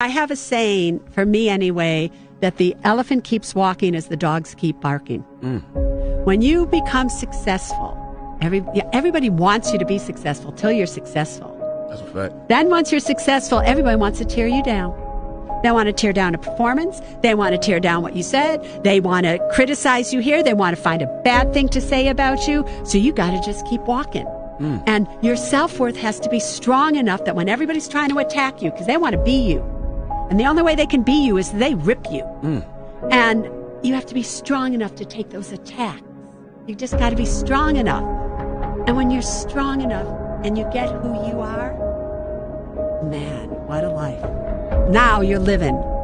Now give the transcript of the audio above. I have a saying, for me anyway, that the elephant keeps walking as the dogs keep barking. Mm. When you become successful, everybody wants you to be successful till you're successful. That's a fact. Then once you're successful, everybody wants to tear you down. They want to tear down a performance. They want to tear down what you said. They want to criticize you here. They want to find a bad thing to say about you. So you got to just keep walking. Mm. And your self-worth has to be strong enough that when everybody's trying to attack you, because they want to be you, and the only way they can be you is they rip you. Mm. And you have to be strong enough to take those attacks. You just got to be strong enough. And when you're strong enough and you get who you are, man, what a life. Now you're living.